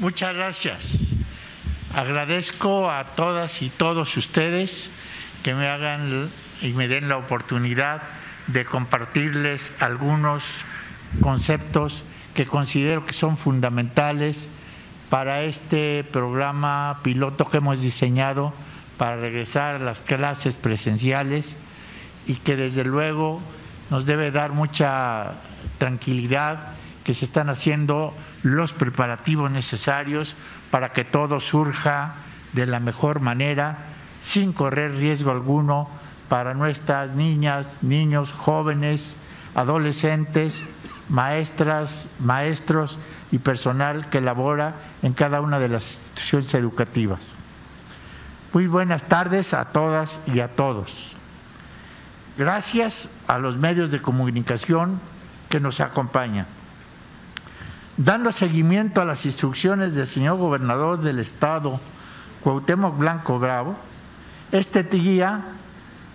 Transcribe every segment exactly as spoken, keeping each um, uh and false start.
Muchas gracias. Agradezco a todas y todos ustedes que me hagan y me den la oportunidad de compartirles algunos conceptos que considero que son fundamentales para este programa piloto que hemos diseñado para regresar a las clases presenciales y que desde luego nos debe dar mucha tranquilidad que se están haciendo los preparativos necesarios para que todo surja de la mejor manera, sin correr riesgo alguno para nuestras niñas, niños, jóvenes, adolescentes, maestras, maestros y personal que labora en cada una de las instituciones educativas. Muy buenas tardes a todas y a todos. Gracias a los medios de comunicación que nos acompañan. Dando seguimiento a las instrucciones del señor gobernador del estado, Cuauhtémoc Blanco Bravo, este día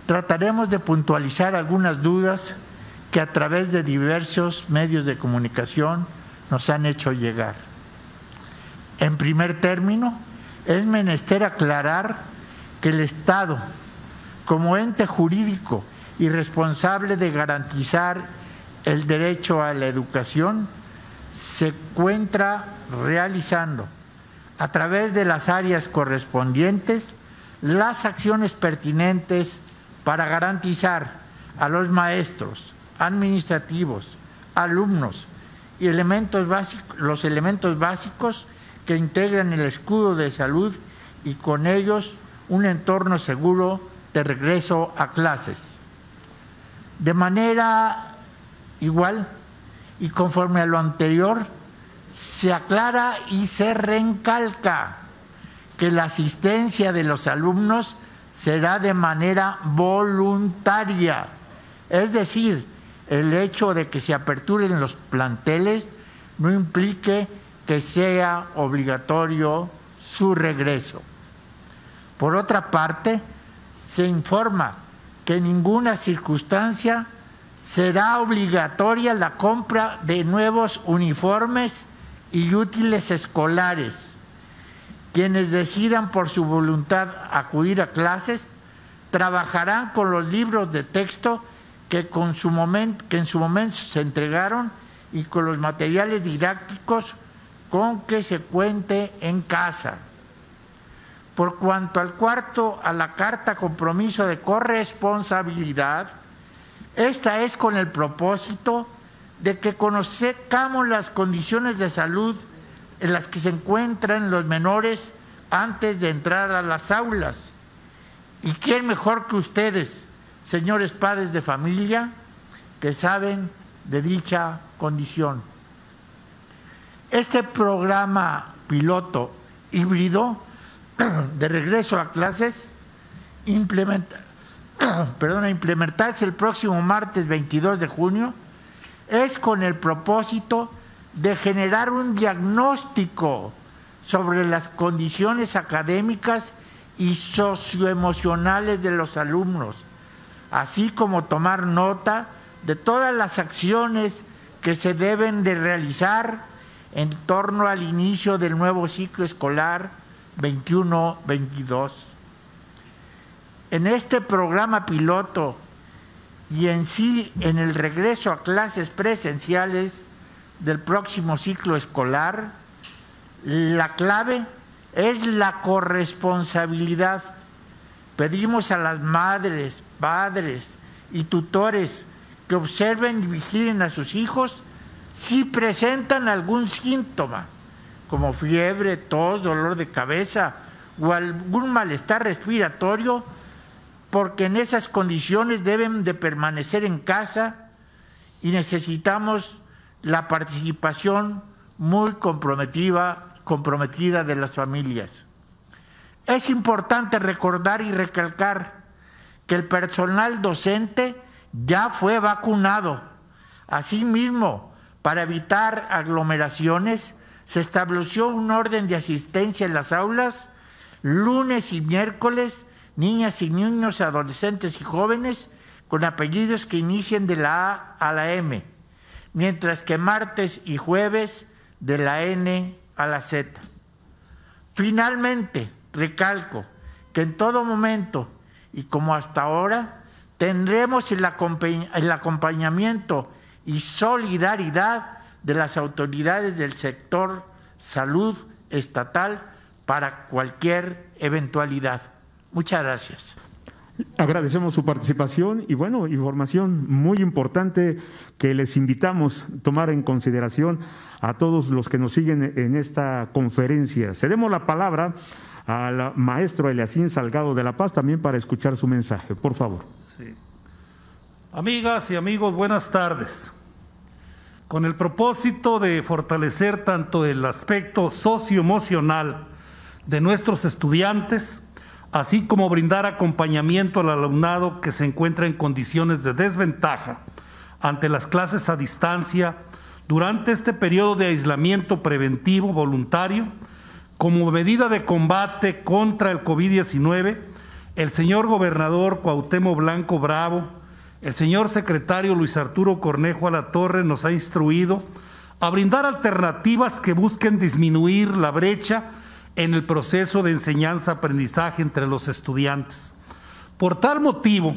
trataremos de puntualizar algunas dudas que a través de diversos medios de comunicación nos han hecho llegar. En primer término, es menester aclarar que el Estado, como ente jurídico y responsable de garantizar el derecho a la educación, se encuentra realizando a través de las áreas correspondientes las acciones pertinentes para garantizar a los maestros, administrativos, alumnos y elementos básicos, los elementos básicos que integran el escudo de salud y con ellos un entorno seguro de regreso a clases. De manera igual y conforme a lo anterior, se aclara y se recalca que la asistencia de los alumnos será de manera voluntaria, es decir, el hecho de que se aperturen los planteles no implique que sea obligatorio su regreso. Por otra parte, se informa que en ninguna circunstancia será obligatoria la compra de nuevos uniformes y útiles escolares. Quienes decidan por su voluntad acudir a clases trabajarán con los libros de texto que, con su momento, que en su momento se entregaron y con los materiales didácticos con que se cuente en casa. Por cuanto al cuarto, a la carta compromiso de corresponsabilidad, esta es con el propósito de que conozcamos las condiciones de salud en las que se encuentran los menores antes de entrar a las aulas. ¿Y quién mejor que ustedes, señores padres de familia, que saben de dicha condición? Este programa piloto híbrido de regreso a clases implementa, perdón, a implementarse el próximo martes veintidós de junio es con el propósito de generar un diagnóstico sobre las condiciones académicas y socioemocionales de los alumnos, así como tomar nota de todas las acciones que se deben de realizar en torno al inicio del nuevo ciclo escolar veintiuno veintidós. En este programa piloto y en sí en el regreso a clases presenciales del próximo ciclo escolar, la clave es la corresponsabilidad. Pedimos a las madres, padres y tutores que observen y vigilen a sus hijos si presentan algún síntoma, como fiebre, tos, dolor de cabeza o algún malestar respiratorio, porque en esas condiciones deben de permanecer en casa y necesitamos la participación muy comprometida, comprometida de las familias. Es importante recordar y recalcar que el personal docente ya fue vacunado. Asimismo, para evitar aglomeraciones, se estableció un orden de asistencia en las aulas. Lunes y miércoles, niñas y niños, adolescentes y jóvenes con apellidos que inicien de la A a la M, mientras que martes y jueves de la N a la Z. Finalmente, recalco que en todo momento y como hasta ahora tendremos el acompañamiento y solidaridad de las autoridades del sector salud estatal para cualquier eventualidad. Muchas gracias. Agradecemos su participación y, bueno, información muy importante que les invitamos a tomar en consideración a todos los que nos siguen en esta conferencia. Cedemos la palabra al maestro Eliacín Salgado de La Paz también para escuchar su mensaje. Por favor. Sí. Amigas y amigos, buenas tardes. Con el propósito de fortalecer tanto el aspecto socioemocional de nuestros estudiantes, así como brindar acompañamiento al alumnado que se encuentra en condiciones de desventaja ante las clases a distancia durante este periodo de aislamiento preventivo voluntario, como medida de combate contra el COVID diecinueve, el señor gobernador Cuauhtémoc Blanco Bravo, el señor secretario Luis Arturo Cornejo Alatorre nos ha instruido a brindar alternativas que busquen disminuir la brecha en el proceso de enseñanza-aprendizaje entre los estudiantes. Por tal motivo,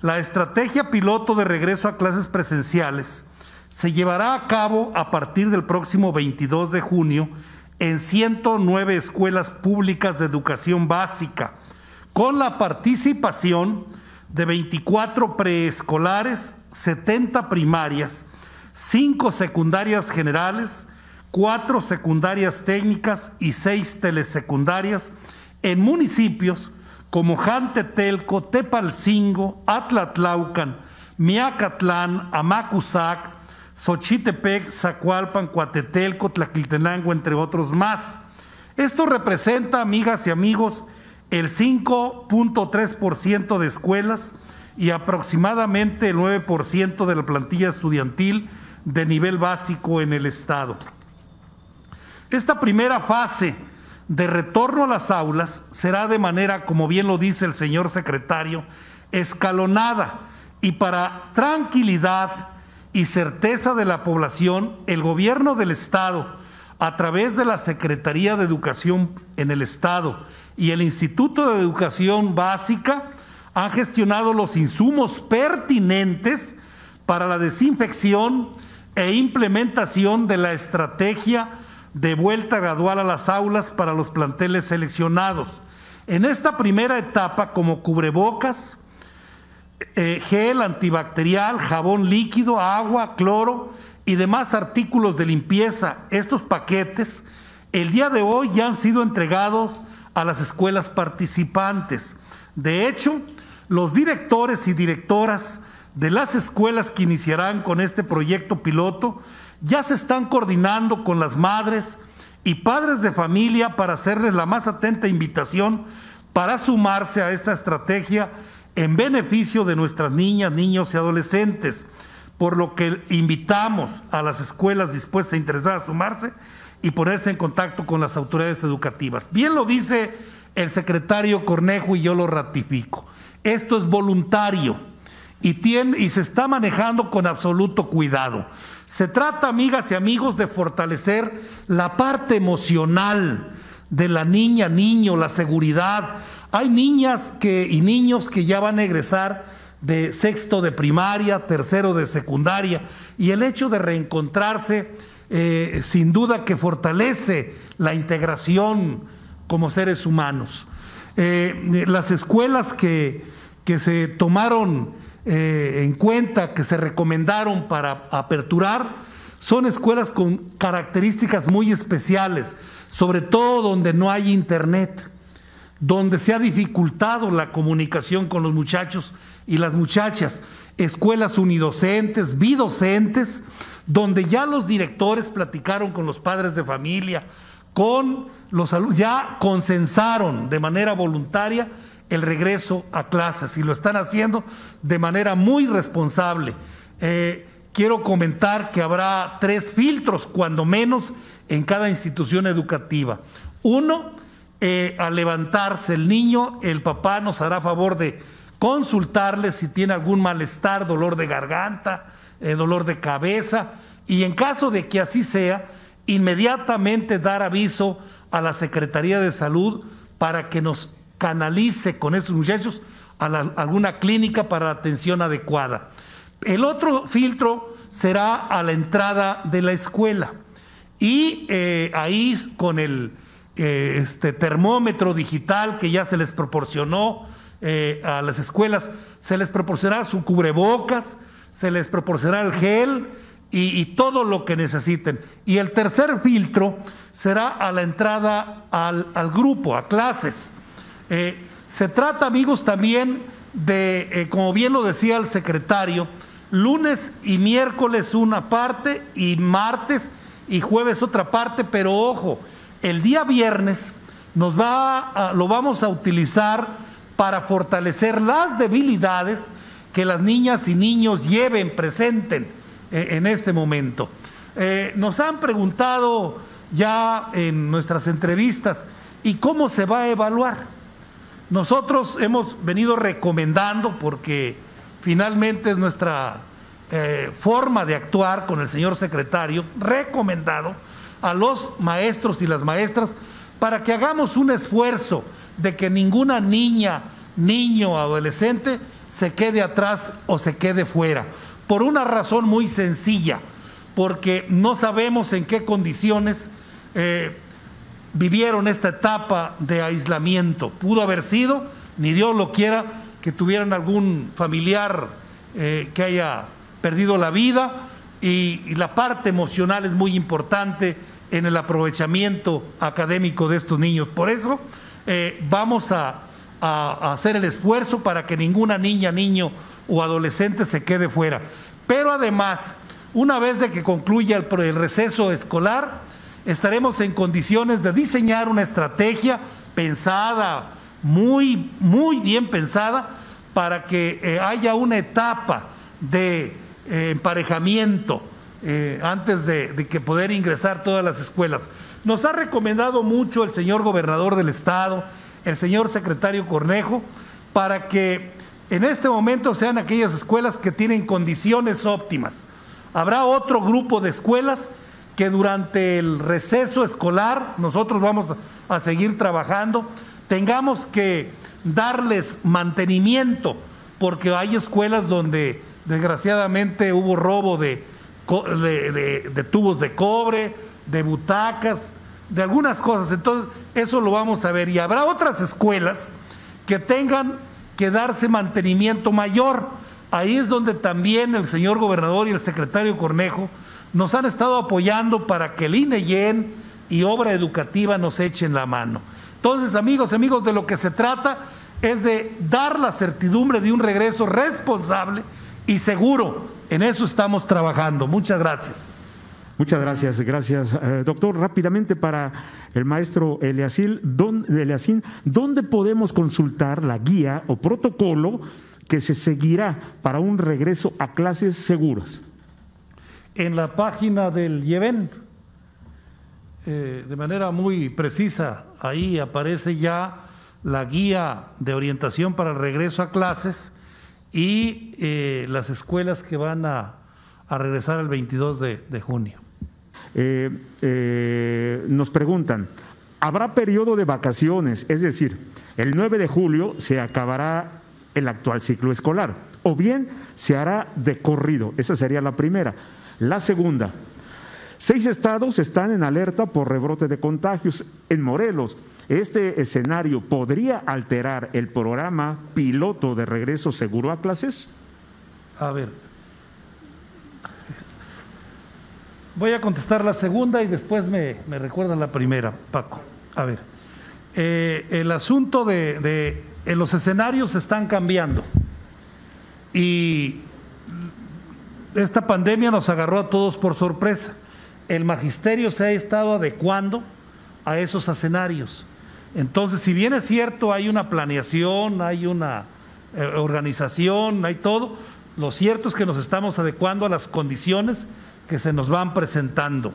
la estrategia piloto de regreso a clases presenciales se llevará a cabo a partir del próximo veintidós de junio en ciento nueve escuelas públicas de educación básica, con la participación de veinticuatro preescolares, setenta primarias, cinco secundarias generales, cuatro secundarias técnicas y seis telesecundarias en municipios como Jantetelco, Tepalcingo, Atlatlaucan, Miacatlán, Amacuzac, Xochitepec, Zacualpan, Cuatetelco, Tlaquiltenango, entre otros más. Esto representa, amigas y amigos, el cinco punto tres por ciento de escuelas y aproximadamente el nueve por ciento de la plantilla estudiantil de nivel básico en el estado. Esta primera fase de retorno a las aulas será de manera, como bien lo dice el señor secretario, escalonada, y para tranquilidad y certeza de la población, el gobierno del estado, a través de la Secretaría de Educación en el estado y el Instituto de Educación Básica, han gestionado los insumos pertinentes para la desinfección e implementación de la estrategia de vuelta gradual a las aulas para los planteles seleccionados. En esta primera etapa, como cubrebocas, eh, gel antibacterial, jabón líquido, agua, cloro y demás artículos de limpieza, estos paquetes el día de hoy ya han sido entregados a las escuelas participantes. De hecho, los directores y directoras de las escuelas que iniciarán con este proyecto piloto ya se están coordinando con las madres y padres de familia para hacerles la más atenta invitación para sumarse a esta estrategia en beneficio de nuestras niñas, niños y adolescentes, por lo que invitamos a las escuelas dispuestas e interesadas a sumarse y ponerse en contacto con las autoridades educativas. Bien lo dice el secretario Cornejo y yo lo ratifico. Esto es voluntario y, tiene, y se está manejando con absoluto cuidado. Se trata, amigas y amigos, de fortalecer la parte emocional de la niña, niño, la seguridad. Hay niñas que, y niños que ya van a egresar de sexto de primaria, tercero de secundaria, y el hecho de reencontrarse eh, sin duda que fortalece la integración como seres humanos. Eh, las escuelas que, que se tomaron Eh, en cuenta, que se recomendaron para aperturar, son escuelas con características muy especiales, sobre todo donde no hay internet, donde se ha dificultado la comunicación con los muchachos y las muchachas, escuelas unidocentes, bidocentes, donde ya los directores platicaron con los padres de familia, con los alumnos, ya consensaron de manera voluntaria el regreso a clases y lo están haciendo de manera muy responsable. Eh, quiero comentar que habrá tres filtros, cuando menos, en cada institución educativa. Uno, eh, al levantarse el niño, el papá nos hará favor de consultarle si tiene algún malestar, dolor de garganta, eh, dolor de cabeza, y en caso de que así sea, inmediatamente dar aviso a la Secretaría de Salud para que nos canalice con esos muchachos a la, alguna clínica para la atención adecuada. El otro filtro será a la entrada de la escuela y eh, ahí con el eh, este termómetro digital que ya se les proporcionó eh, a las escuelas, se les proporcionará su cubrebocas, se les proporcionará el gel y, y todo lo que necesiten. Y el tercer filtro será a la entrada al, al grupo, a clases. Eh, se trata, amigos, también de, eh, como bien lo decía el secretario, lunes y miércoles una parte y martes y jueves otra parte, pero ojo, el día viernes nos va a, lo vamos a utilizar para fortalecer las debilidades que las niñas y niños lleven, presenten eh, en este momento. Eh, nos han preguntado ya en nuestras entrevistas, ¿y cómo se va a evaluar? Nosotros hemos venido recomendando, porque finalmente es nuestra eh, forma de actuar con el señor secretario, recomendado a los maestros y las maestras para que hagamos un esfuerzo de que ninguna niña, niño o adolescente se quede atrás o se quede fuera, por una razón muy sencilla, porque no sabemos en qué condiciones eh, vivieron esta etapa de aislamiento. Pudo haber sido, ni Dios lo quiera, que tuvieran algún familiar eh, que haya perdido la vida, y, y la parte emocional es muy importante en el aprovechamiento académico de estos niños. Por eso eh, vamos a, a hacer el esfuerzo para que ninguna niña, niño o adolescente se quede fuera. Pero además, una vez de que concluya el, el receso escolar, estaremos en condiciones de diseñar una estrategia pensada, muy, muy bien pensada, para que eh, haya una etapa de eh, emparejamiento eh, antes de, de que poder ingresar todas las escuelas. Nos ha recomendado mucho el señor gobernador del estado, el señor secretario Cornejo, para que en este momento sean aquellas escuelas que tienen condiciones óptimas. Habrá otro grupo de escuelas que durante el receso escolar, nosotros vamos a seguir trabajando, tengamos que darles mantenimiento, porque hay escuelas donde desgraciadamente hubo robo de, de, de, de tubos de cobre, de butacas, de algunas cosas. Entonces, eso lo vamos a ver. Y habrá otras escuelas que tengan que darse mantenimiento mayor. Ahí es donde también el señor gobernador y el secretario Cornejo nos han estado apoyando para que el I N E-YEN y Obra Educativa nos echen la mano. Entonces, amigos, amigos, de lo que se trata es de dar la certidumbre de un regreso responsable y seguro. En eso estamos trabajando. Muchas gracias. Muchas gracias, gracias. Eh, doctor, rápidamente para el maestro Eliacín, don, Eliacín, ¿dónde podemos consultar la guía o protocolo que se seguirá para un regreso a clases seguras? En la página del IEVEN, eh, de manera muy precisa, ahí aparece ya la guía de orientación para el regreso a clases y eh, las escuelas que van a, a regresar el veintidós de junio. Eh, eh, nos preguntan, ¿habrá periodo de vacaciones? Es decir, el nueve de julio se acabará el actual ciclo escolar, o bien se hará de corrido. Esa sería la primera. La segunda, seis estados están en alerta por rebrote de contagios en Morelos. ¿Este escenario podría alterar el programa piloto de regreso seguro a clases? A ver, voy a contestar la segunda y después me, me recuerda la primera, Paco. A ver, eh, el asunto de, de eh, los escenarios están cambiando y esta pandemia nos agarró a todos por sorpresa. El magisterio se ha estado adecuando a esos escenarios. Entonces, si bien es cierto, hay una planeación, hay una eh, organización, hay todo, lo cierto es que nos estamos adecuando a las condiciones que se nos van presentando.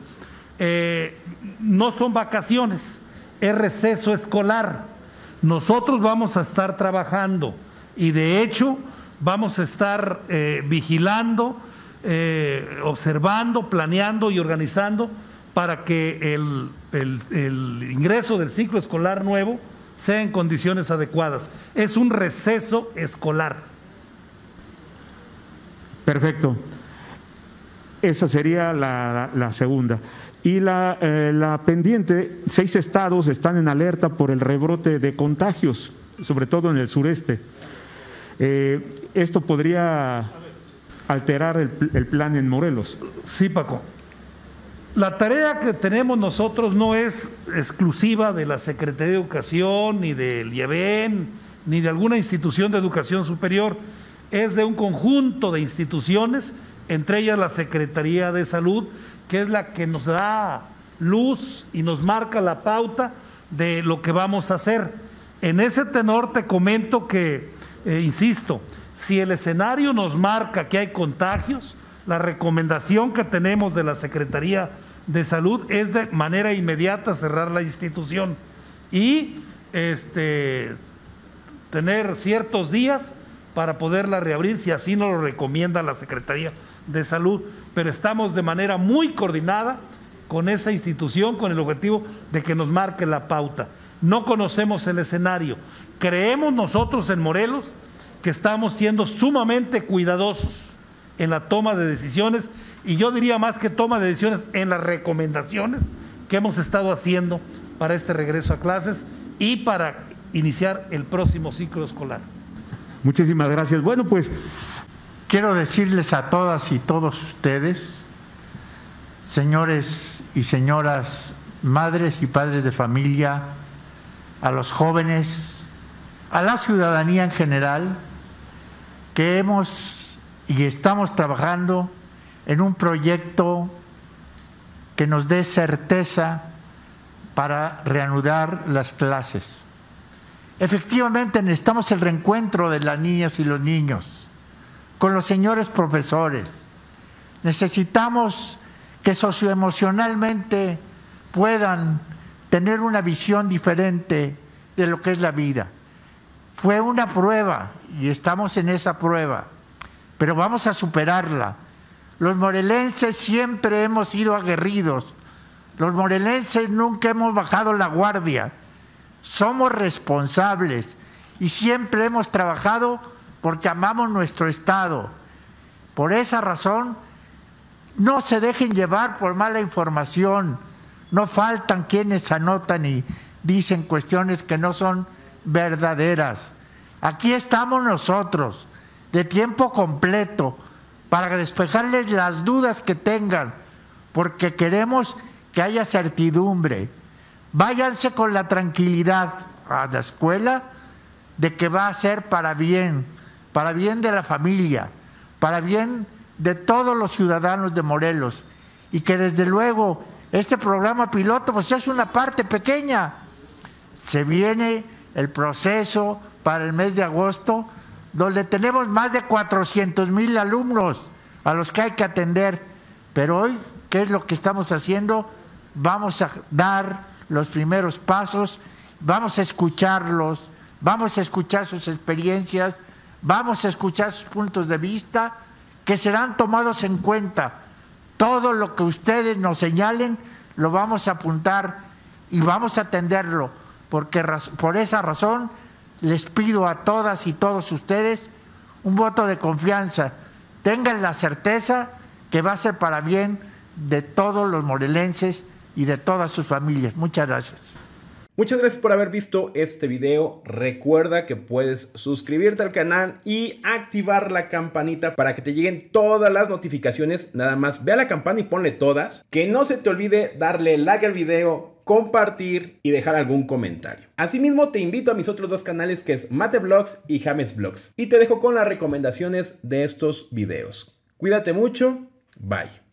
Eh, no son vacaciones, es receso escolar. Nosotros vamos a estar trabajando y de hecho vamos a estar eh, vigilando, Eh, observando, planeando y organizando para que el, el, el ingreso del ciclo escolar nuevo sea en condiciones adecuadas. Es un receso escolar. Perfecto. Esa sería la, la segunda. Y la, eh, la pendiente, seis estados están en alerta por el rebrote de contagios, sobre todo en el sureste. Eh, esto podría alterar el, el plan en Morelos. Sí, Paco. La tarea que tenemos nosotros no es exclusiva de la Secretaría de Educación, ni del I E V E N, ni de alguna institución de educación superior. Es de un conjunto de instituciones, entre ellas la Secretaría de Salud, que es la que nos da luz y nos marca la pauta de lo que vamos a hacer. En ese tenor te comento que, eh, insisto, si el escenario nos marca que hay contagios, la recomendación que tenemos de la Secretaría de Salud es de manera inmediata cerrar la institución y este, tener ciertos días para poderla reabrir si así nos lo recomienda la Secretaría de Salud, pero estamos de manera muy coordinada con esa institución con el objetivo de que nos marque la pauta. No conocemos el escenario, creemos nosotros en Morelos que estamos siendo sumamente cuidadosos en la toma de decisiones, y yo diría más que toma de decisiones, en las recomendaciones que hemos estado haciendo para este regreso a clases y para iniciar el próximo ciclo escolar. Muchísimas gracias. Bueno, pues quiero decirles a todas y todos ustedes, señores y señoras, madres y padres de familia, a los jóvenes, a la ciudadanía en general, que hemos y estamos trabajando en un proyecto que nos dé certeza para reanudar las clases. Efectivamente, necesitamos el reencuentro de las niñas y los niños con los señores profesores. Necesitamos que socioemocionalmente puedan tener una visión diferente de lo que es la vida. Fue una prueba y estamos en esa prueba, pero vamos a superarla. Los morelenses siempre hemos sido aguerridos. Los morelenses nunca hemos bajado la guardia. Somos responsables y siempre hemos trabajado porque amamos nuestro estado. Por esa razón, no se dejen llevar por mala información. No faltan quienes anotan y dicen cuestiones que no son verdaderas. Aquí estamos nosotros, de tiempo completo, para despejarles las dudas que tengan, porque queremos que haya certidumbre. Váyanse con la tranquilidad a la escuela de que va a ser para bien, para bien de la familia, para bien de todos los ciudadanos de Morelos, y que desde luego este programa piloto pues es una parte pequeña. Se viene el proceso para el mes de agosto, donde tenemos más de cuatrocientos mil alumnos a los que hay que atender, pero hoy, ¿qué es lo que estamos haciendo? Vamos a dar los primeros pasos, vamos a escucharlos, vamos a escuchar sus experiencias, vamos a escuchar sus puntos de vista, que serán tomados en cuenta. Todo lo que ustedes nos señalen lo vamos a apuntar y vamos a atenderlo, porque por esa razón les pido a todas y todos ustedes un voto de confianza. Tengan la certeza que va a ser para bien de todos los morelenses y de todas sus familias. Muchas gracias. Muchas gracias por haber visto este video. Recuerda que puedes suscribirte al canal y activar la campanita para que te lleguen todas las notificaciones. Nada más ve a la campana y ponle todas. Que no se te olvide darle like al video, compartir y dejar algún comentario. Asimismo, te invito a mis otros dos canales, que es Mate Vlogs y James Vlogs, y te dejo con las recomendaciones de estos videos. Cuídate mucho, bye.